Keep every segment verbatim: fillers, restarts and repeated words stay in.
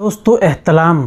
दोस्तों एहतलाम,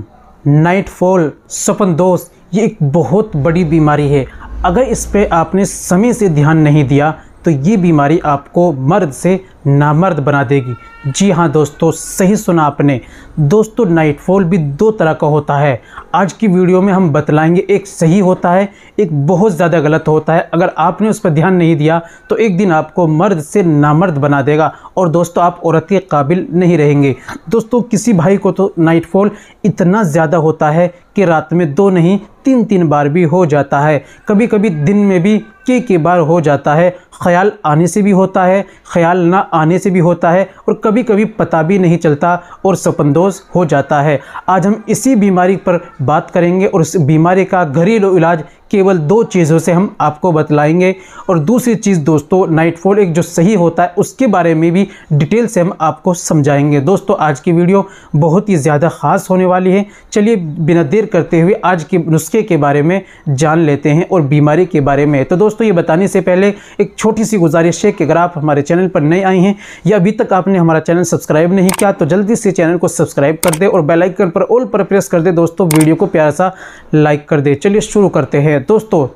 नाइटफॉल, सपनदोष ये एक बहुत बड़ी बीमारी है। अगर इस पर आपने समय से ध्यान नहीं दिया तो ये बीमारी आपको मर्द से नामर्द बना देगी। जी हाँ दोस्तों, सही सुना आपने। दोस्तों नाइटफॉल भी दो तरह का होता है। आज की वीडियो में हम बतलाएंगे, एक सही होता है, एक बहुत ज़्यादा गलत होता है। अगर आपने उस पर ध्यान नहीं दिया तो एक दिन आपको मर्द से नामर्द बना देगा और दोस्तों आप औरत के काबिल नहीं रहेंगे। दोस्तों किसी भाई को तो नाइटफॉल इतना ज़्यादा होता है कि रात में दो नहीं तीन तीन बार भी हो जाता है, कभी कभी दिन में भी कई कई बार हो जाता है। ख्याल आने से भी होता है, ख्याल ना आने से भी होता है और कभी कभी पता भी नहीं चलता और सपनदोष हो जाता है। आज हम इसी बीमारी पर बात करेंगे और इस बीमारी का घरेलू इलाज केवल दो चीज़ों से हम आपको बतलाएंगे। और दूसरी चीज़ दोस्तों, नाइटफॉल एक जो सही होता है उसके बारे में भी डिटेल से हम आपको समझाएंगे। दोस्तों आज की वीडियो बहुत ही ज़्यादा ख़ास होने वाली है। चलिए बिना देर करते हुए आज के नुस्खे के बारे में जान लेते हैं और बीमारी के बारे में। तो दोस्तों ये बताने से पहले एक छोटी सी गुजारिश है कि अगर आप हमारे चैनल पर नए आए हैं या अभी तक आपने हमारा चैनल सब्सक्राइब नहीं किया तो जल्दी से चैनल को सब्सक्राइब कर दे और बेल आइकन पर ऑल पर प्रेस कर दे। दोस्तों वीडियो को प्यारा सा लाइक कर दे। चलिए शुरू करते हैं। दोस्तों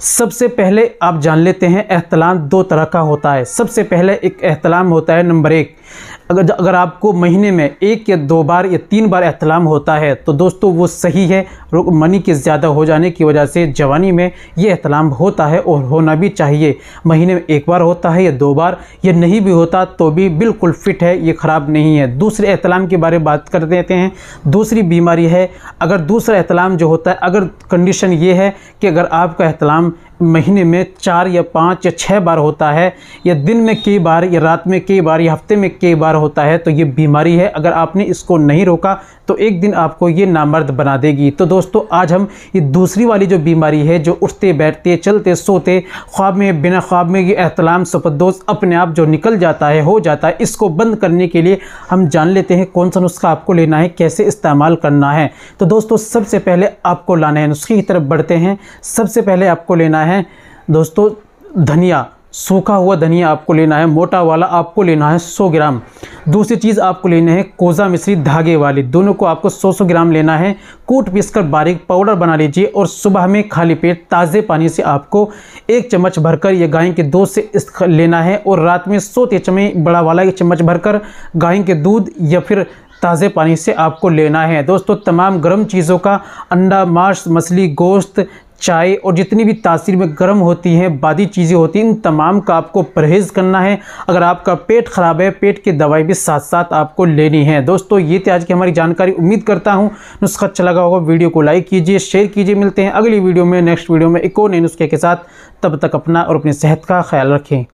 सबसे पहले आप जान लेते हैं, एहतलाम दो तरह का होता है। सबसे पहले एक एहतलाम होता है नंबर एक, अगर अगर आपको महीने में एक या दो बार या तीन बार एहतलाम होता है तो दोस्तों वो सही है। मनी के ज़्यादा हो जाने की वजह से जवानी में ये एहतलाम होता है और होना भी चाहिए। महीने में एक बार होता है या दो बार, या नहीं भी होता तो भी बिल्कुल फिट है, ये ख़राब नहीं है। दूसरे एहतलाम के बारे में बात कर देते हैं। दूसरी बीमारी है, अगर दूसरा एहतलाम जो होता है, अगर कंडीशन ये है कि अगर आपका एहतलाम महीने में चार या पाँच या छः बार होता है या दिन में कई बार या रात में कई बार या हफ्ते में कई बार होता है तो ये बीमारी है। अगर आपने इसको नहीं रोका तो एक दिन आपको ये नामर्द बना देगी। तो दोस्तों आज हम ये दूसरी वाली जो बीमारी है, जो उठते बैठते चलते सोते ख्वाब में बिना ख्वाब में ये एहतलाम सपनदोष अपने आप जो निकल जाता है हो जाता है, इसको बंद करने के लिए हम जान लेते हैं कौन सा नुस्खा आपको लेना है, कैसे इस्तेमाल करना है। तो दोस्तों सबसे पहले आपको लाना है, नुस्खे की तरफ बढ़ते हैं। सबसे पहले आपको लेना है दोस्तों धनिया, सूखा हुआ धनिया आपको लेना है, मोटा वाला आपको लेना है सौ ग्राम। दूसरी चीज़ आपको लेना है कोजा मिश्री धागे वाली, दोनों को आपको सौ सौ ग्राम लेना है। कूट पीसकर बारीक पाउडर बना लीजिए और सुबह में खाली पेट ताज़े पानी से आपको एक चम्मच भरकर यह गाय के दूध से लेना है और रात में सोते समय बड़ा वाला एक चम्मच भरकर गाय के दूध या फिर ताज़े पानी से आपको लेना है। दोस्तों तमाम गर्म चीज़ों का, अंडा, मांस, मछली, गोश्त, चाय और जितनी भी तासीर में गर्म होती हैं बादी चीज़ें होती हैं, इन तमाम का आपको परहेज़ करना है। अगर आपका पेट ख़राब है, पेट की दवाई भी साथ साथ आपको लेनी है। दोस्तों ये थी आज की हमारी जानकारी। उम्मीद करता हूँ नुस्खा अच्छा लगा होगा। वीडियो को लाइक कीजिए, शेयर कीजिए। मिलते हैं अगली वीडियो में, नेक्स्ट वीडियो में एक और नए नुस्खे के साथ। तब तक अपना और अपनी सेहत का ख्याल रखें।